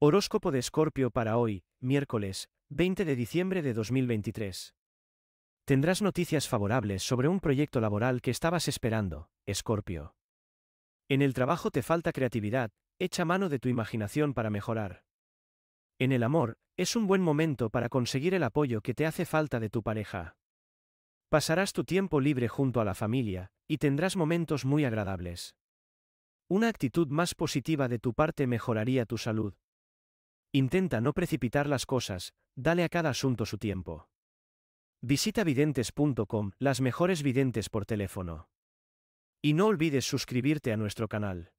Horóscopo de Escorpio para hoy, miércoles, 20 de diciembre de 2023. Tendrás noticias favorables sobre un proyecto laboral que estabas esperando, Escorpio. En el trabajo te falta creatividad, echa mano de tu imaginación para mejorar. En el amor, es un buen momento para conseguir el apoyo que te hace falta de tu pareja. Pasarás tu tiempo libre junto a la familia, y tendrás momentos muy agradables. Una actitud más positiva de tu parte mejoraría tu salud. Intenta no precipitar las cosas, dale a cada asunto su tiempo. Visita videntes.com, las mejores videntes por teléfono. Y no olvides suscribirte a nuestro canal.